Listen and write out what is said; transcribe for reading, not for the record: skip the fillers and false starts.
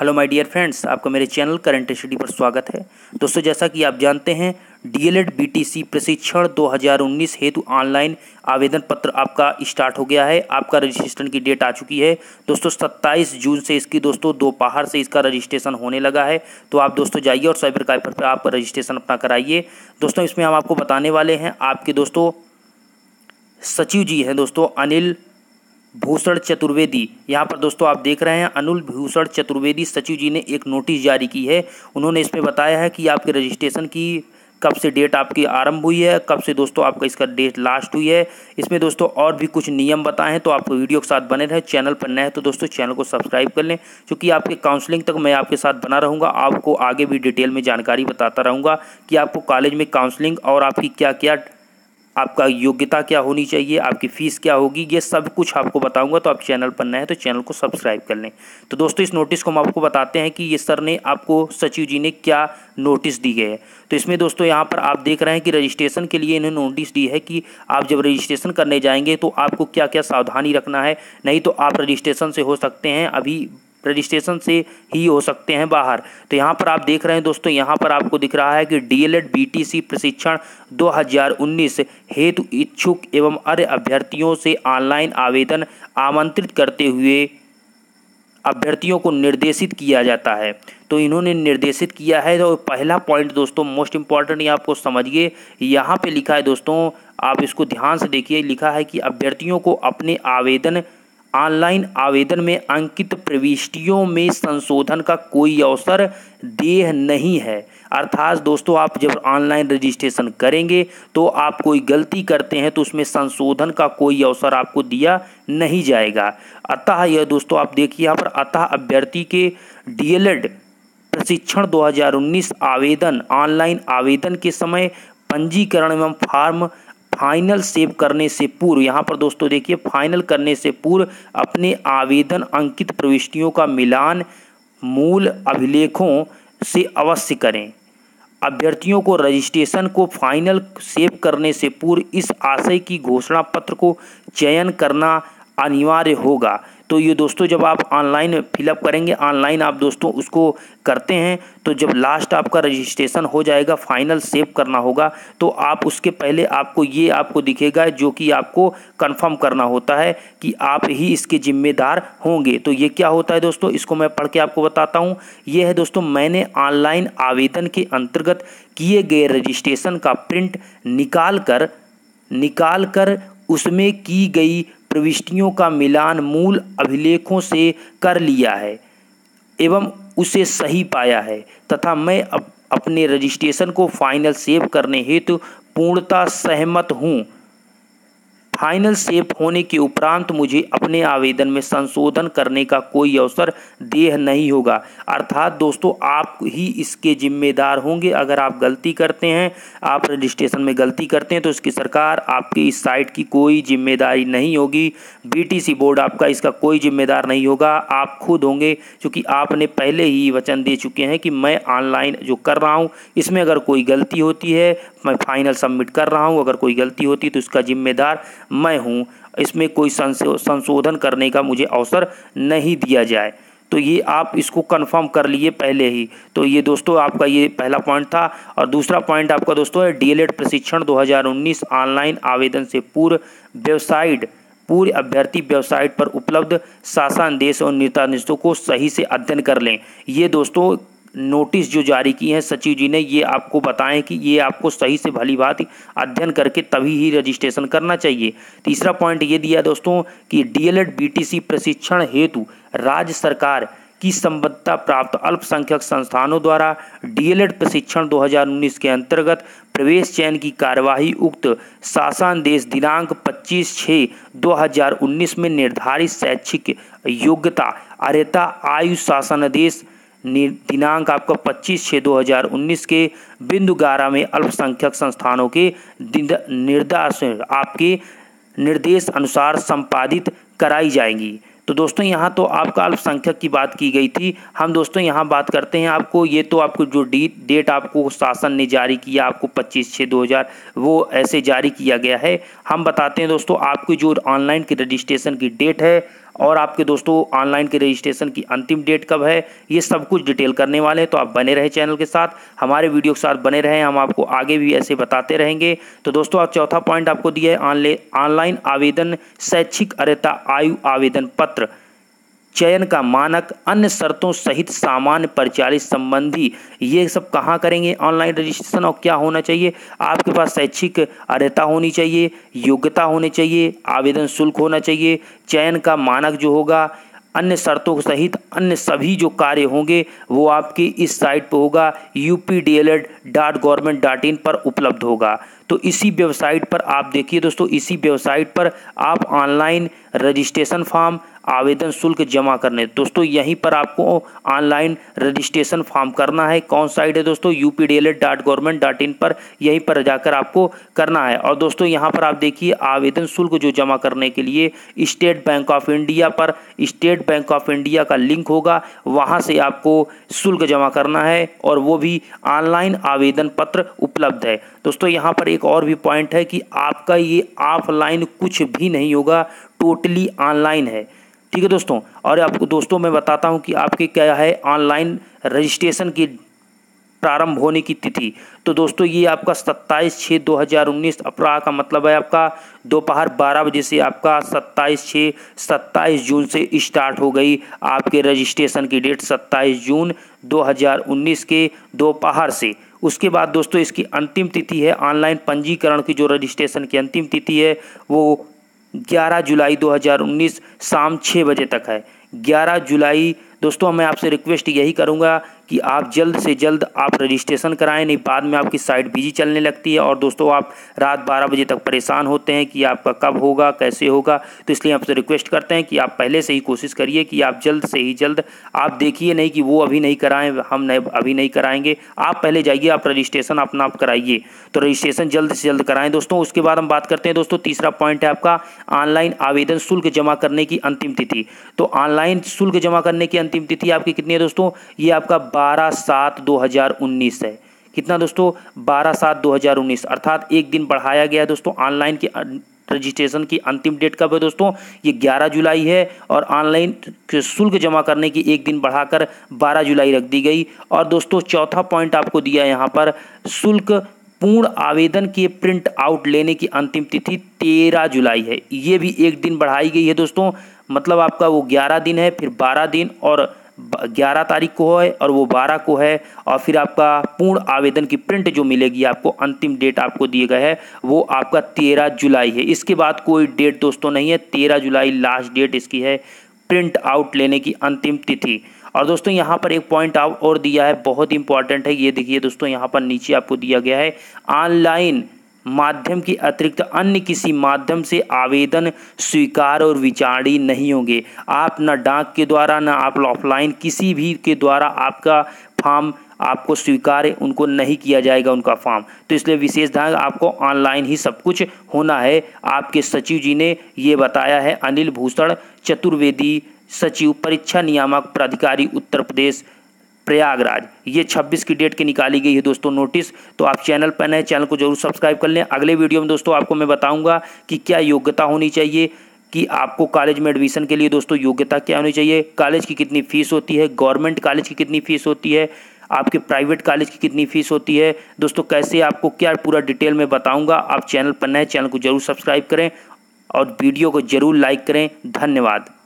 Hello my dear friends, आपका मेरे channel current study पर स्वागत है। दोस्तों, जैसा कि आप जानते हैं डीएलएड बीटीसी प्रशिक्षण 2019 हेतु ऑनलाइन आवेदन पत्र आपका स्टार्ट हो गया है। आपका रजिस्ट्रेशन की डेट आ चुकी है दोस्तों। 27 जून से इसकी दोस्तों दोपहर से इसका रजिस्ट्रेशन होने लगा है। तो आप दोस्तों जाइए और साइबर कैफे पर आप रजिस्ट्रेशन अपना कराइए। दोस्तों, इसमें हम आपको बताने वाले हैं, आपके दोस्तों सचिव जी हैं दोस्तों अनिल भूषण चतुर्वेदी। यहाँ पर दोस्तों आप देख रहे हैं अनिल भूषण चतुर्वेदी सचिव जी ने एक नोटिस जारी की है। उन्होंने इसमें बताया है कि आपके रजिस्ट्रेशन की कब से डेट आपकी आरंभ हुई है, कब से दोस्तों आपका इसका डेट लास्ट हुई है। इसमें दोस्तों और भी कुछ नियम बताएं, तो आपको वीडियो के साथ बने रहें। चैनल पर नए हैं तो दोस्तों चैनल को सब्सक्राइब कर लें, क्योंकि आपके काउंसलिंग तक मैं आपके साथ बना रहूँगा। आपको आगे भी डिटेल में जानकारी बताता रहूँगा कि आपको कॉलेज में काउंसलिंग और आपकी क्या क्या, आपका योग्यता क्या होनी चाहिए, आपकी फ़ीस क्या होगी, ये सब कुछ आपको बताऊंगा। तो आप चैनल पर नए हैं तो चैनल को सब्सक्राइब कर लें। तो दोस्तों, इस नोटिस को हम आपको बताते हैं कि ये सर ने आपको, सचिव जी ने क्या नोटिस दी है। तो इसमें दोस्तों यहाँ पर आप देख रहे हैं कि रजिस्ट्रेशन के लिए इन्होंने नोटिस दी है कि आप जब रजिस्ट्रेशन करने जाएंगे तो आपको क्या क्या सावधानी रखना है, नहीं तो आप रजिस्ट्रेशन से हो सकते हैं, अभी रजिस्ट्रेशन से ही हो सकते हैं बाहर। तो यहाँ पर आप देख रहे हैं दोस्तों, यहाँ पर आपको दिख रहा है कि डीएलएड बीटीसी प्रशिक्षण 2019 हेतु इच्छुक एवं अन्य अभ्यर्थियों से ऑनलाइन आवेदन आमंत्रित करते हुए अभ्यर्थियों को निर्देशित किया जाता है। तो इन्होंने निर्देशित किया है। तो पहला पॉइंट दोस्तों मोस्ट इम्पॉर्टेंट, ये आपको समझिए, यहाँ पर लिखा है दोस्तों, आप इसको ध्यान से देखिए, लिखा है कि अभ्यर्थियों को अपने आवेदन ऑनलाइन आवेदन में अंकित प्रविष्टियों में संशोधन का कोई अवसर देह नहीं है। अर्थात दोस्तों, आप जब ऑनलाइन रजिस्ट्रेशन करेंगे तो आप कोई गलती करते हैं तो उसमें संशोधन का कोई अवसर आपको दिया नहीं जाएगा। अतः यह दोस्तों आप देखिए यहाँ पर, अतः अभ्यर्थी के डीएलएड प्रशिक्षण 2019 आवेदन ऑनलाइन आवेदन के समय पंजीकरण एवं फॉर्म फाइनल सेव करने से पूर्व, यहाँ पर दोस्तों देखिए, फाइनल करने से पूर्व अपने आवेदन अंकित प्रविष्टियों का मिलान मूल अभिलेखों से अवश्य करें। अभ्यर्थियों को रजिस्ट्रेशन को फाइनल सेव करने से पूर्व इस आशय की घोषणा पत्र को चयन करना अनिवार्य होगा। तो ये दोस्तों जब आप ऑनलाइन फिलअप करेंगे, ऑनलाइन आप दोस्तों उसको करते हैं, तो जब लास्ट आपका रजिस्ट्रेशन हो जाएगा, फाइनल सेव करना होगा, तो आप उसके पहले आपको ये आपको दिखेगा, जो कि आपको कंफर्म करना होता है कि आप ही इसके जिम्मेदार होंगे। तो ये क्या होता है दोस्तों, इसको मैं पढ़ के आपको बताता हूँ। ये है दोस्तों, मैंने ऑनलाइन आवेदन के अंतर्गत किए गए रजिस्ट्रेशन का प्रिंट निकाल कर उसमें की गई प्रविष्टियों का मिलान मूल अभिलेखों से कर लिया है एवं उसे सही पाया है, तथा मैं अपने रजिस्ट्रेशन को फाइनल सेव करने हेतु पूर्णतः सहमत हूँ। फाइनल सेव होने के उपरांत मुझे अपने आवेदन में संशोधन करने का कोई अवसर देह नहीं होगा। अर्थात दोस्तों, आप ही इसके जिम्मेदार होंगे। अगर आप गलती करते हैं, आप रजिस्ट्रेशन में गलती करते हैं, तो इसकी सरकार, आपकी इस साइट की कोई जिम्मेदारी नहीं होगी। बीटीसी बोर्ड आपका इसका कोई जिम्मेदार नहीं होगा, आप खुद होंगे, क्योंकि आपने पहले ही वचन दे चुके हैं कि मैं ऑनलाइन जो कर रहा हूँ इसमें अगर कोई गलती होती है, मैं फाइनल सबमिट कर रहा हूँ, अगर कोई गलती होती है तो इसका जिम्मेदार मैं हूँ, इसमें कोई संशोधन करने का मुझे अवसर नहीं दिया जाए। तो ये आप इसको कंफर्म कर लिए पहले ही। तो ये दोस्तों आपका ये पहला पॉइंट था। और दूसरा पॉइंट आपका दोस्तों है, डीएलएड प्रशिक्षण 2019 ऑनलाइन आवेदन से पूर्व अभ्यर्थी वेबसाइट पर उपलब्ध शासनादेश और निर्देशों को सही से अध्ययन कर लें। ये दोस्तों नोटिस जो जारी की है सचिव जी ने, ये आपको बताएं कि ये आपको सही से भलीभांति अध्ययन करके तभी ही रजिस्ट्रेशन करना चाहिए। तीसरा पॉइंट ये दिया दोस्तों कि डीएलएड बीटीसी प्रशिक्षण हेतु राज्य सरकार की संबद्धता प्राप्त अल्पसंख्यक संस्थानों द्वारा डीएलएड प्रशिक्षण 2019 के अंतर्गत प्रवेश चयन की कार्यवाही उक्त शासनादेश दिनांक 25/6/2019 में निर्धारित शैक्षिक योग्यता अर्हता आयु शासनादेश दिनांक आपका 25/6/2019 के बिंदु 11 में अल्पसंख्यक संस्थानों के आपके निर्देश अनुसार संपादित कराई जाएंगी। तो दोस्तों यहाँ तो आपका अल्पसंख्यक की बात की गई थी। हम दोस्तों यहाँ बात करते हैं आपको, ये तो आपको जो डेट आपको शासन ने जारी किया, आपको 25/6/2000 वो ऐसे जारी किया गया है। हम बताते हैं दोस्तों आपकी जो ऑनलाइन की रजिस्ट्रेशन की डेट है और आपके दोस्तों ऑनलाइन के रजिस्ट्रेशन की अंतिम डेट कब है, ये सब कुछ डिटेल करने वाले हैं। तो आप बने रहे चैनल के साथ, हमारे वीडियो के साथ बने रहें, हम आपको आगे भी ऐसे बताते रहेंगे। तो दोस्तों आप चौथा पॉइंट आपको दिया है ऑनलाइन आवेदन, शैक्षिक अर्हता आयु आवेदन पत्र चयन का मानक, अन्य शर्तों सहित सामान्य परिचालित संबंधी, ये सब कहाँ करेंगे ऑनलाइन रजिस्ट्रेशन और क्या होना चाहिए। आपके पास शैक्षिक अर्हता होनी चाहिए, योग्यता होनी चाहिए, आवेदन शुल्क होना चाहिए, चयन का मानक जो होगा, अन्य शर्तों सहित अन्य सभी जो कार्य होंगे वो आपकी इस साइट पर होगा updled.government.in पर उपलब्ध होगा। तो इसी वेबसाइट पर आप देखिए दोस्तों, इसी वेबसाइट पर आप ऑनलाइन रजिस्ट्रेशन फॉर्म आवेदन शुल्क जमा करने, दोस्तों यहीं पर आपको ऑनलाइन रजिस्ट्रेशन फॉर्म करना है। कौन साइट है दोस्तों, updled.government.in पर, यहीं पर जाकर आपको करना है। और दोस्तों यहां पर आप देखिए आवेदन शुल्क जो जमा करने के लिए स्टेट बैंक ऑफ इंडिया पर, स्टेट बैंक ऑफ इंडिया का लिंक होगा, वहां से आपको शुल्क जमा करना है और वो भी ऑनलाइन आवेदन पत्र उपलब्ध है। दोस्तों यहाँ पर एक और भी पॉइंट है कि आपका ये ऑफलाइन कुछ भी नहीं होगा, टोटली ऑनलाइन है, ठीक है दोस्तों। और आपको दोस्तों मैं बताता हूं कि आपके क्या है ऑनलाइन रजिस्ट्रेशन की प्रारंभ होने की तिथि। तो दोस्तों ये आपका 27/6/2019 अपराह का मतलब है आपका दोपहर 12 बजे से आपका 27 जून से स्टार्ट हो गई आपके रजिस्ट्रेशन की डेट 27 जून 2019 के दोपहर से। उसके बाद दोस्तों इसकी अंतिम तिथि है ऑनलाइन पंजीकरण की, जो रजिस्ट्रेशन की अंतिम तिथि है वो 11 जुलाई 2019 शाम 6 बजे तक है, 11 जुलाई। दोस्तों मैं आपसे रिक्वेस्ट यही करूंगा कि आप जल्द से जल्द आप रजिस्ट्रेशन कराएं, नहीं बाद में आपकी साइट बिजी चलने लगती है और दोस्तों आप रात 12 बजे तक परेशान होते हैं कि आपका कब होगा कैसे होगा। तो इसलिए आपसे रिक्वेस्ट करते हैं कि आप पहले से ही कोशिश करिए कि आप जल्द से ही जल्द आप देखिए नहीं कि वो अभी नहीं कराएं, हम अभी नहीं कराएंगे, आप पहले जाइए आप रजिस्ट्रेशन अपना आप कराइए। तो रजिस्ट्रेशन जल्द से जल्द कराएं दोस्तों। उसके बाद हम बात करते हैं दोस्तों, तीसरा पॉइंट है आपका ऑनलाइन आवेदन शुल्क जमा करने की अंतिम तिथि। तो ऑनलाइन शुल्क जमा करने की अंतिम तिथि आपकी कितनी है दोस्तों, ये आपका 12/7/2019 है। कितना दोस्तों, 12/7/2019, अर्थात एक दिन बढ़ाया गया है दोस्तों। ऑनलाइन की रजिस्ट्रेशन की अंतिम डेट कब है दोस्तों, ये 11 जुलाई है और ऑनलाइन शुल्क जमा करने की एक दिन बढ़ाकर 12 जुलाई रख दी गई। और दोस्तों चौथा पॉइंट आपको दिया यहाँ पर शुल्क पूर्ण आवेदन के प्रिंट आउट लेने की अंतिम तिथि 13 जुलाई है, ये भी एक दिन बढ़ाई गई है दोस्तों। मतलब आपका वो 11 दिन है, फिर 12 दिन और 11 तारीख को है और वो 12 को है, और फिर आपका पूर्ण आवेदन की प्रिंट जो मिलेगी आपको, अंतिम डेट आपको दिए गए है वो आपका 13 जुलाई है। इसके बाद कोई डेट दोस्तों नहीं है, 13 जुलाई लास्ट डेट इसकी है प्रिंट आउट लेने की अंतिम तिथि। और दोस्तों यहाँ पर एक पॉइंट और दिया है, बहुत इंपॉर्टेंट है, ये देखिए दोस्तों यहाँ पर नीचे आपको दिया गया है ऑनलाइन माध्यम के अतिरिक्त अन्य किसी माध्यम से आवेदन स्वीकार और विचारणीय नहीं होंगे। आप ना डाक के द्वारा ना आप ऑफलाइन किसी भी के द्वारा आपका फॉर्म आपको स्वीकार उनको नहीं किया जाएगा उनका फॉर्म। तो इसलिए विशेष ध्यान आपको ऑनलाइन ही सब कुछ होना है। आपके सचिव जी ने ये बताया है, अनिल भूषण चतुर्वेदी सचिव परीक्षा नियामक प्राधिकारी उत्तर प्रदेश प्रयागराज, ये 26 की डेट की निकाली गई है दोस्तों नोटिस। तो आप चैनल पर नए, चैनल को जरूर सब्सक्राइब कर लें। अगले वीडियो में दोस्तों आपको मैं बताऊंगा कि क्या योग्यता होनी चाहिए, कि आपको कॉलेज में एडमिशन के लिए दोस्तों योग्यता क्या होनी चाहिए, कॉलेज की कितनी फीस होती है, गवर्नमेंट कॉलेज की कितनी फीस होती है, आपके प्राइवेट कॉलेज की कितनी फीस होती है दोस्तों, कैसे आपको क्या पूरा डिटेल में बताऊँगा। आप चैनल पर नए, चैनल को जरूर सब्सक्राइब करें और वीडियो को जरूर लाइक करें। धन्यवाद।